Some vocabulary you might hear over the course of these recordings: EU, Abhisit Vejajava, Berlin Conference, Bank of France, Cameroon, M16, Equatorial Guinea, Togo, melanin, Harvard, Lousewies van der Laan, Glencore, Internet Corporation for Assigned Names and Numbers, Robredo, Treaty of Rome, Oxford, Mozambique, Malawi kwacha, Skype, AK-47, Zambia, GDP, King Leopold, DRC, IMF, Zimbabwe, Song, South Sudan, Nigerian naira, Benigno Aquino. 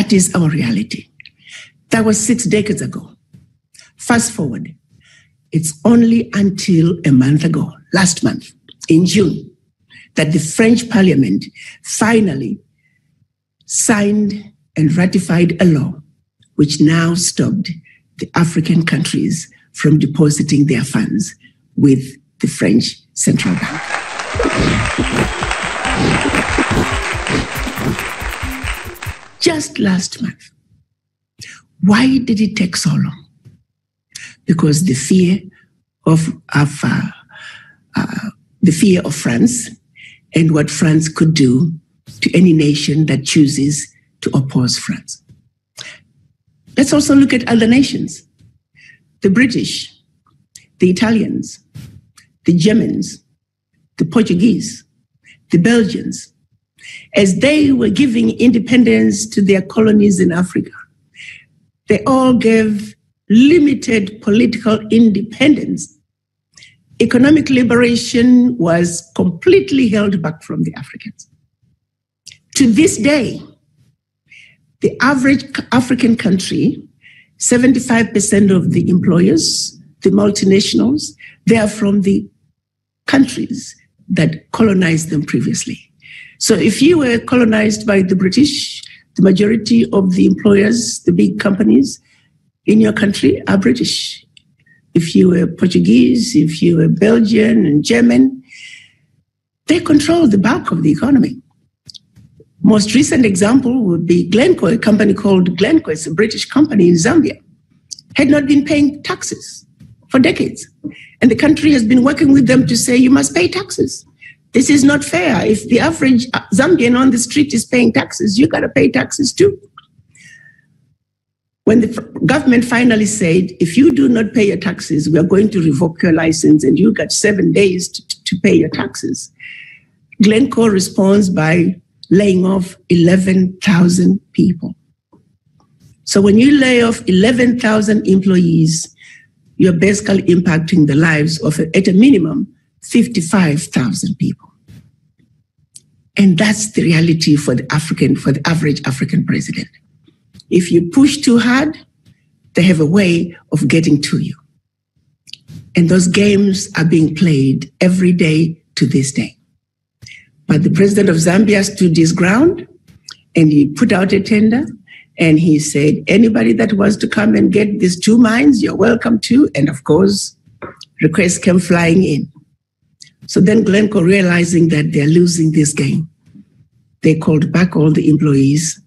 That is our reality. That was 6 decades ago. Fast forward, it's only until a month ago, last month, in June, that the French Parliament finally signed and ratified a law which now stopped the African countries from depositing their funds with the French Central Bank. Just last month. Why did it take so long? Because the fear of France and what France could do to any nation that chooses to oppose France. Let's also look at other nations. The British, the Italians, the Germans, the Portuguese, the Belgians, as they were giving independence to their colonies in Africa, they all gave limited political independence. Economic liberation was completely held back from the Africans. To this day, the average African country, 75% of the employers, the multinationals, they are from the countries that colonized them previously. So if you were colonized by the British, the majority of the employers, the big companies in your country are British. If you were Portuguese, if you were Belgian and German, they control the bulk of the economy. Most recent example would be Glencore, a company called Glencore. It's a British company in Zambia. Had not been paying taxes for decades. And the country has been working with them to say, you must pay taxes. This is not fair. If the average Zambian on the street is paying taxes, you got to pay taxes too. When the government finally said, if you do not pay your taxes, we are going to revoke your license and you got 7 days to pay your taxes. Glencore responds by laying off 11,000 people. So when you lay off 11,000 employees, you're basically impacting the lives of, at a minimum, 55,000 people. And that's the reality for the average African president. If you push too hard, they have a way of getting to you. And those games are being played every day to this day. But the president of Zambia stood his ground and he put out a tender and he said, anybody that wants to come and get these 2 mines, you're welcome to. And of course, requests came flying in. So then Glencore, realizing that they're losing this game, they called back all the employees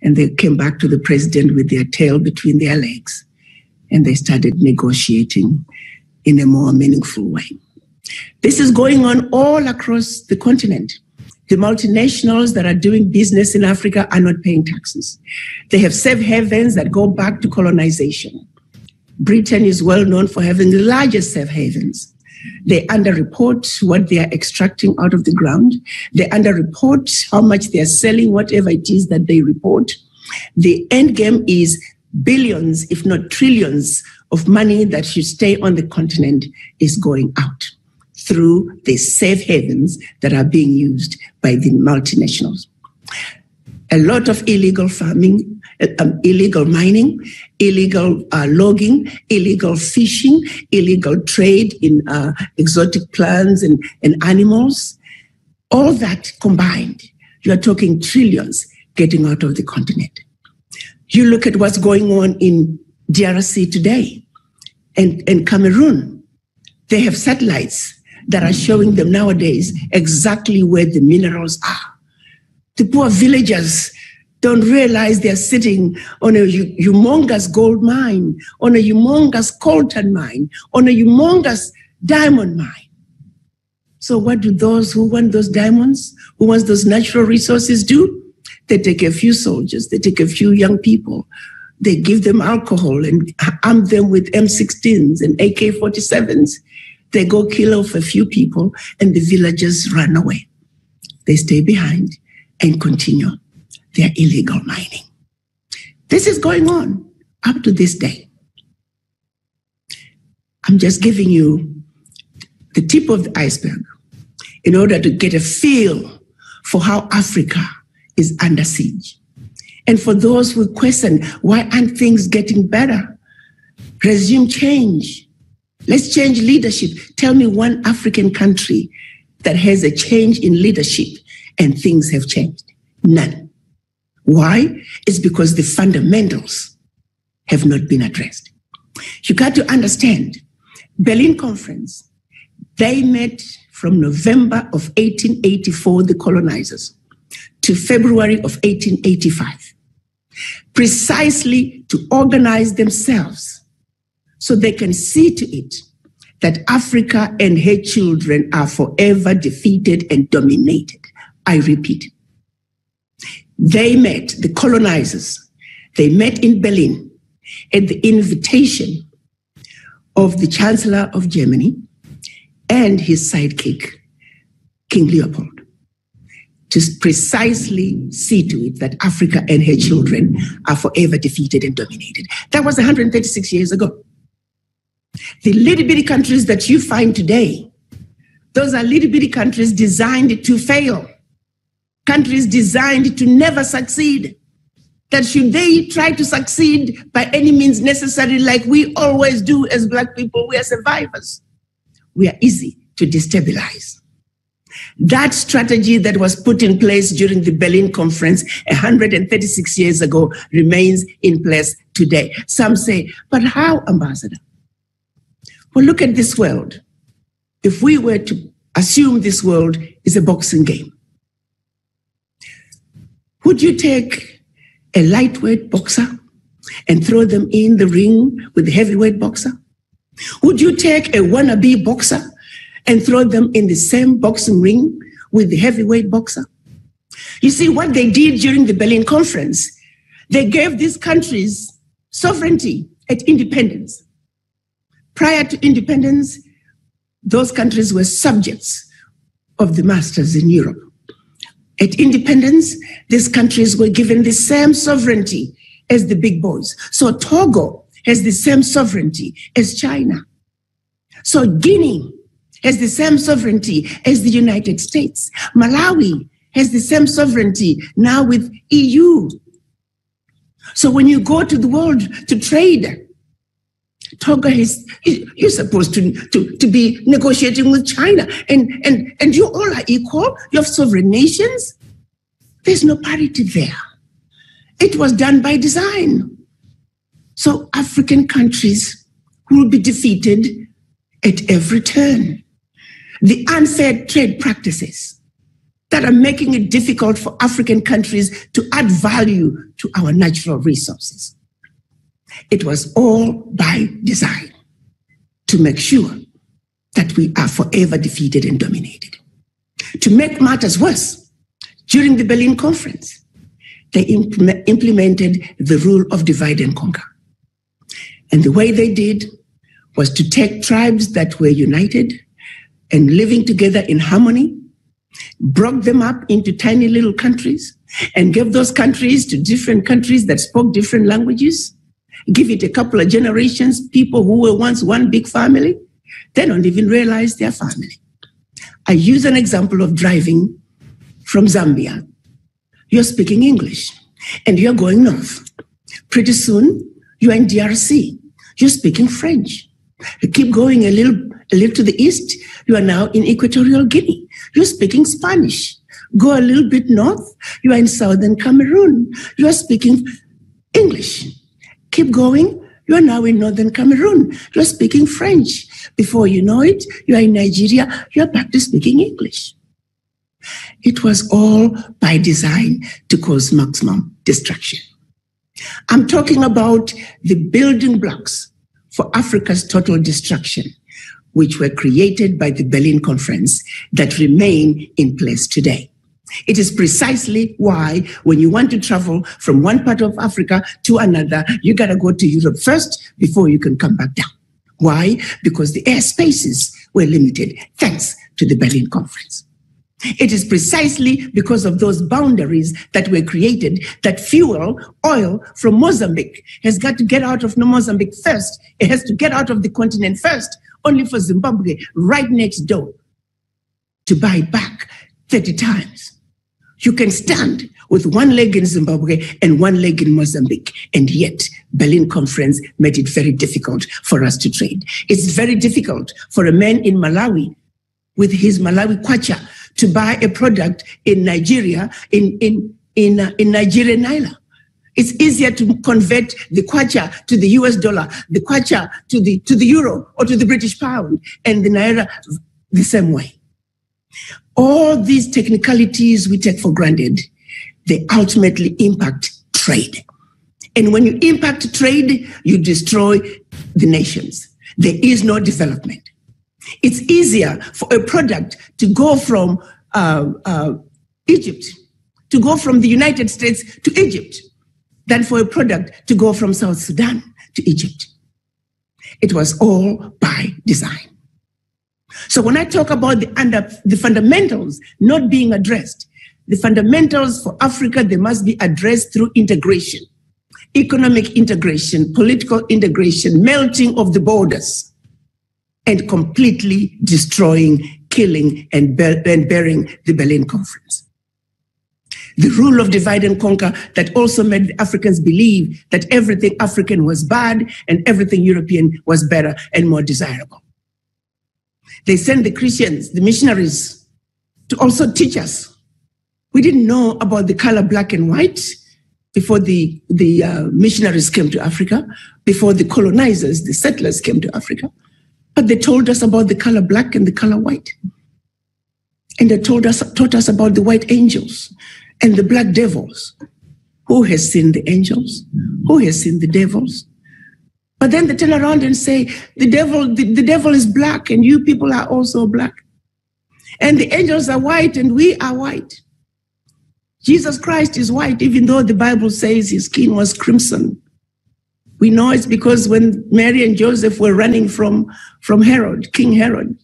and they came back to the president with their tail between their legs and they started negotiating in a more meaningful way. This is going on all across the continent. The multinationals that are doing business in Africa are not paying taxes. They have safe havens that go back to colonization. Britain is well known for having the largest safe havens. They underreport what they are extracting out of the ground. They underreport how much they are selling, whatever it is that they report. The end game is billions, if not trillions, of money that should stay on the continent is going out through the safe havens that are being used by the multinationals. A lot of illegal farming, illegal mining, illegal logging, illegal fishing, illegal trade in exotic plants and animals, all that combined, you're talking trillions getting out of the continent. You look at what's going on in DRC today and Cameroon. They have satellites that are showing them nowadays exactly where the minerals are. The poor villagers don't realize they're sitting on a humongous gold mine, on a humongous coltan mine, on a humongous diamond mine. So what do those who want those diamonds, who want those natural resources do? They take a few soldiers, they take a few young people, they give them alcohol and arm them with M16s and AK-47s. They go kill off a few people and the villagers run away. They stay behind and continue their illegal mining. This is going on up to this day. I'm just giving you the tip of the iceberg in order to get a feel for how Africa is under siege. And for those who question, why aren't things getting better? Resume change. Let's change leadership. Tell me one African country that has a change in leadership and things have changed. None. Why? It's because the fundamentals have not been addressed. You got to understand, Berlin Conference, they met from November of 1884, the colonizers, to February of 1885, precisely to organize themselves so they can see to it that Africa and her children are forever defeated and dominated. I repeat, they met, the colonizers, they met in Berlin at the invitation of the Chancellor of Germany and his sidekick, King Leopold, to precisely see to it that Africa and her children are forever defeated and dominated. That was 136 years ago. The little bitty countries that you find today, those are little bitty countries designed to fail, countries designed to never succeed, that should they try to succeed by any means necessary, like we always do as Black people, we are survivors. We are easy to destabilize. That strategy that was put in place during the Berlin Conference 136 years ago remains in place today. Some say, but how, Ambassador? Well, look at this world. If we were to assume this world is a boxing game, would you take a lightweight boxer and throw them in the ring with the heavyweight boxer? Would you take a wannabe boxer and throw them in the same boxing ring with the heavyweight boxer? You see, what they did during the Berlin Conference, they gave these countries sovereignty at independence. Prior to independence, those countries were subjects of the masters in Europe. At independence, these countries were given the same sovereignty as the big boys. So Togo has the same sovereignty as China. So Guinea has the same sovereignty as the United States. Malawi has the same sovereignty now with EU. So when you go to the world to trade, Togo is, you're supposed to be negotiating with China, and you all are equal, you have sovereign nations. There's no parity there. It was done by design. So African countries will be defeated at every turn. The unfair trade practices that are making it difficult for African countries to add value to our natural resources. It was all by design to make sure that we are forever defeated and dominated. To make matters worse, during the Berlin Conference, they implemented the rule of divide and conquer. And the way they did was to take tribes that were united and living together in harmony, broke them up into tiny little countries, and gave those countries to different countries that spoke different languages. Give it a couple of generations, people who were once one big family, they don't even realize they're family. I use an example of driving from Zambia. You're speaking English and you're going north. Pretty soon, you're in DRC. You're speaking French. You keep going a little to the east. You are now in Equatorial Guinea. You're speaking Spanish. Go a little bit north. You are in southern Cameroon. You are speaking English. Keep going, you are now in northern Cameroon. You're speaking French. Before you know it, you are in Nigeria. You're back to speaking English. It was all by design to cause maximum destruction. I'm talking about the building blocks for Africa's total destruction, which were created by the Berlin Conference that remain in place today. It is precisely why when you want to travel from one part of Africa to another, you got to go to Europe first before you can come back down. Why? Because the airspaces were limited thanks to the Berlin Conference. It is precisely because of those boundaries that were created that fuel, oil from Mozambique has got to get out of Mozambique first. It has to get out of the continent first, only for Zimbabwe right next door to buy back 30 times. You can stand with one leg in Zimbabwe and one leg in Mozambique. And yet, Berlin Conference made it very difficult for us to trade. It's very difficult for a man in Malawi with his Malawi kwacha to buy a product in Nigeria in Nigerian naira. It's easier to convert the kwacha to the US dollar, the kwacha to the euro or to the British pound, and the naira the same way. All these technicalities we take for granted, they ultimately impact trade. And when you impact trade, you destroy the nations. There is no development. It's easier for a product to go from Egypt, to go from the United States to Egypt, than for a product to go from South Sudan to Egypt. It was all by design. So when I talk about the fundamentals not being addressed, the fundamentals for Africa, they must be addressed through integration, economic integration, political integration, melting of the borders, and completely destroying, killing, and burying the Berlin Conference. The rule of divide and conquer that also made Africans believe that everything African was bad and everything European was better and more desirable. They sent the Christians, the missionaries, to also teach us. We didn't know about the color black and white before the missionaries came to Africa, before the colonizers, the settlers came to Africa. But they told us about the color black and the color white. And they taught us about the white angels and the black devils. Who has seen the angels? Who has seen the devils? But then they turn around and say, the devil is black and you people are also black. And the angels are white and we are white. Jesus Christ is white, even though the Bible says his skin was crimson. We know it's because when Mary and Joseph were running from Herod, King Herod,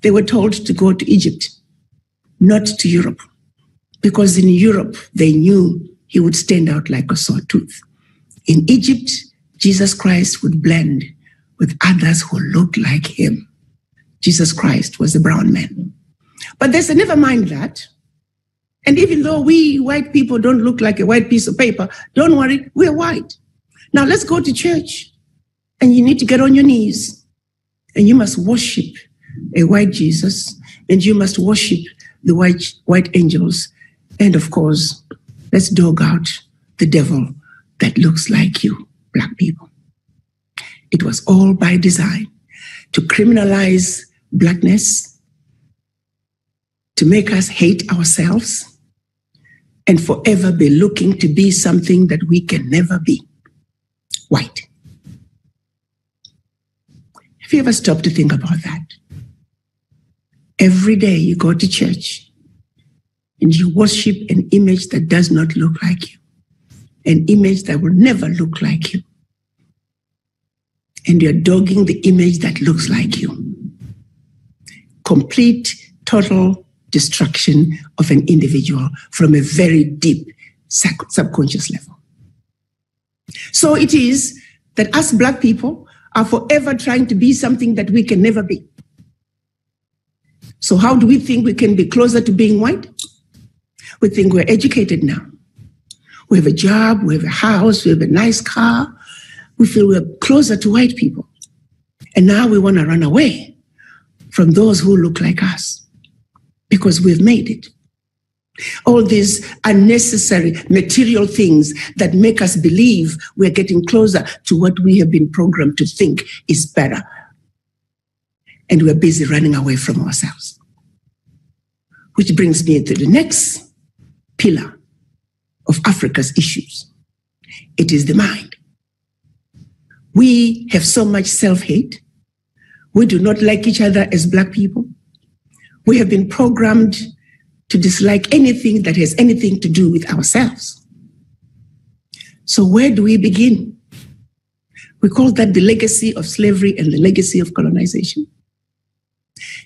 they were told to go to Egypt, not to Europe. Because in Europe, they knew he would stand out like a sore tooth. In Egypt, Jesus Christ would blend with others who looked like him. Jesus Christ was a brown man. But they said, never mind that. And even though we white people don't look like a white piece of paper, don't worry, we're white. Now let's go to church. And you need to get on your knees. And you must worship a white Jesus. And you must worship the white angels. And of course, let's dog out the devil that looks like you, black people. It was all by design to criminalize blackness, to make us hate ourselves, and forever be looking to be something that we can never be, white. Have you ever stopped to think about that? Every day you go to church, and you worship an image that does not look like you, an image that will never look like you. And you're dogging the image that looks like you. Complete, total destruction of an individual from a very deep subconscious level. So it is that us black people are forever trying to be something that we can never be. So how do we think we can be closer to being white? We think we're educated now. We have a job, we have a house, we have a nice car. We feel we're closer to white people. And now we want to run away from those who look like us because we've made it. All these unnecessary material things that make us believe we're getting closer to what we have been programmed to think is better. And we're busy running away from ourselves. Which brings me to the next pillar of Africa's issues. It is the mind. We have so much self-hate. We do not like each other as black people. We have been programmed to dislike anything that has anything to do with ourselves. So where do we begin? We call that the legacy of slavery and the legacy of colonization.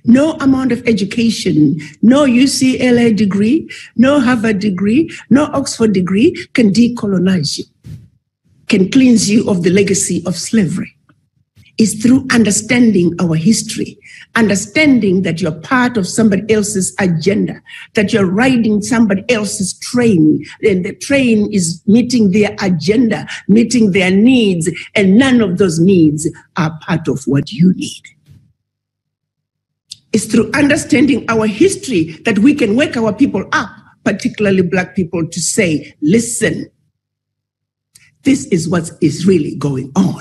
No amount of education, no UCLA degree, no Harvard degree, no Oxford degree can decolonize you, can cleanse you of the legacy of slavery is through understanding our history, understanding that you're part of somebody else's agenda, that you're riding somebody else's train, and the train is meeting their agenda, meeting their needs, and none of those needs are part of what you need. It's through understanding our history that we can wake our people up, particularly Black people, to say, listen, this is what is really going on.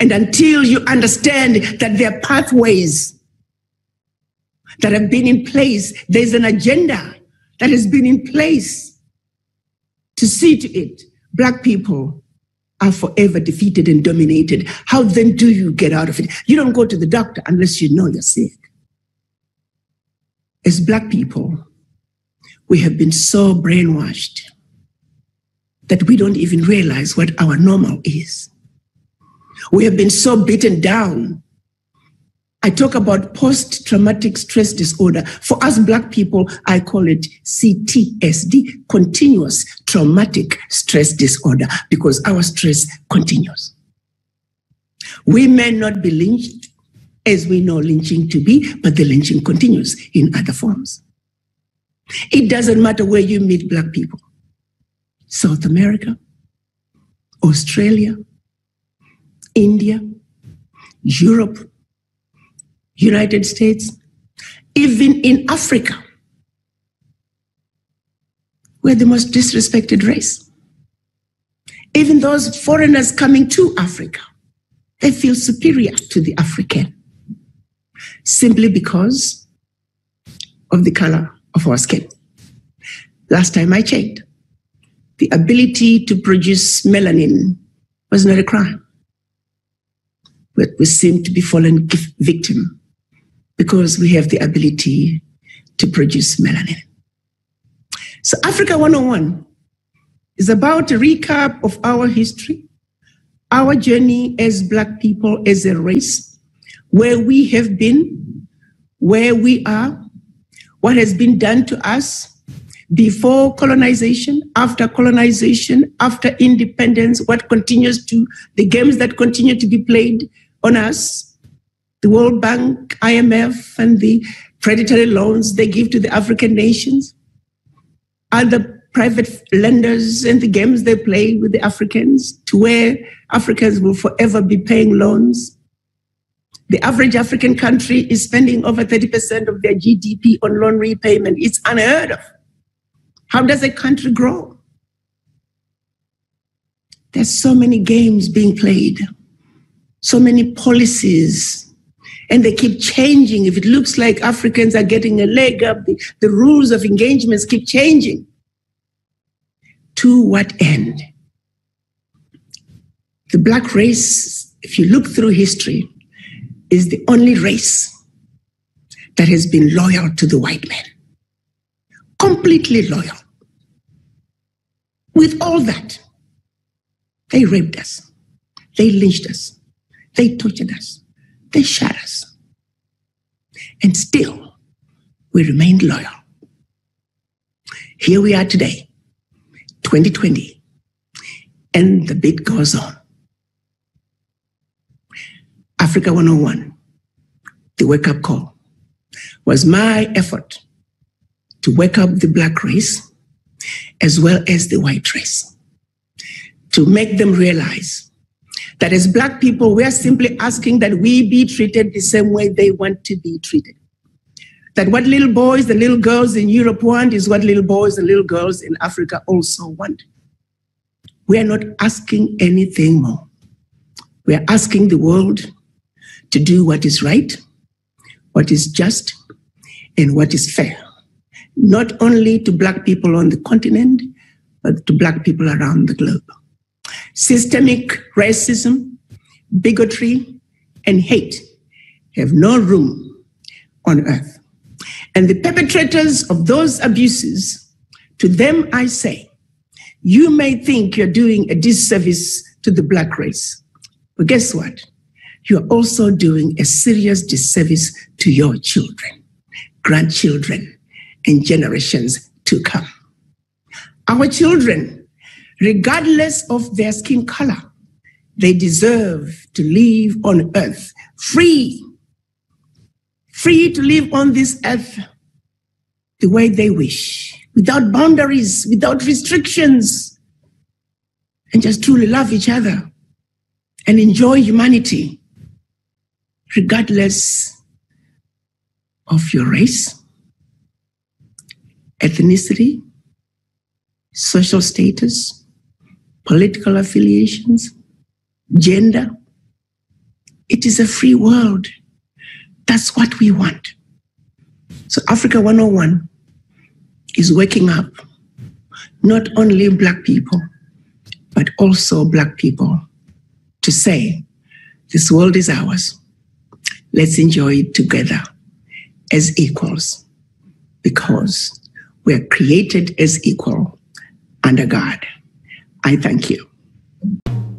And until you understand that there are pathways that have been in place, there's an agenda that has been in place to see to it, Black people are forever defeated and dominated. How then do you get out of it? You don't go to the doctor unless you know you're sick. As Black people, we have been so brainwashed that we don't even realize what our normal is. We have been so beaten down. I talk about post-traumatic stress disorder. For us Black people, I call it CTSD, continuous traumatic stress disorder, because our stress continues. We may not be lynched as we know lynching to be, but the lynching continues in other forms. It doesn't matter where you meet Black people, South America, Australia, India, Europe, United States, even in Africa. We're the most disrespected race. Even those foreigners coming to Africa, they feel superior to the African simply because of the color of our skin. Last time I checked, the ability to produce melanin was not a crime. We seem to be fallen victim because we have the ability to produce melanin. So Africa 101 is about a recap of our history, our journey as Black people, as a race, where we have been, where we are, what has been done to us before colonization, after colonization, after independence, what continues to, the games that continue to be played on us, the World Bank, IMF, and the predatory loans they give to the African nations, other private lenders and the games they play with the Africans, to where Africans will forever be paying loans. The average African country is spending over 30% of their GDP on loan repayment. It's unheard of. How does a country grow? There's so many games being played, so many policies, and they keep changing. If it looks like Africans are getting a leg up, the rules of engagements keep changing. To what end? The Black race, if you look through history, is the only race that has been loyal to the white man. Completely loyal. With all that, they raped us. They lynched us. They tortured us. They shot us. And still, we remained loyal. Here we are today, 2020, and the bit goes on. Africa 101, the wake-up call, was my effort to wake up the Black race as well as the white race, to make them realize that as Black people, we are simply asking that we be treated the same way they want to be treated. That what little boys and little girls in Europe want is what little boys and little girls in Africa also want. We are not asking anything more. We are asking the world to do what is right, what is just, and what is fair. Not only to Black people on the continent, but to Black people around the globe. Systemic racism, bigotry, and hate have no room on earth. And the perpetrators of those abuses, to them I say, you may think you're doing a disservice to the Black race, but guess what? You're also doing a serious disservice to your children, grandchildren, and generations to come. Our children, regardless of their skin color, They deserve to live on earth, free to live on this earth the way they wish, without boundaries, without restrictions, and just truly love each other and enjoy humanity, regardless of your race, ethnicity, social status, political affiliations, gender. It is a free world. That's what we want. So Africa 101 is waking up not only black people, but also black people to say, this world is ours. Let's enjoy it together as equals, because we are created as equal under God. I thank you.